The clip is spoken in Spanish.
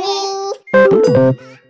Mami.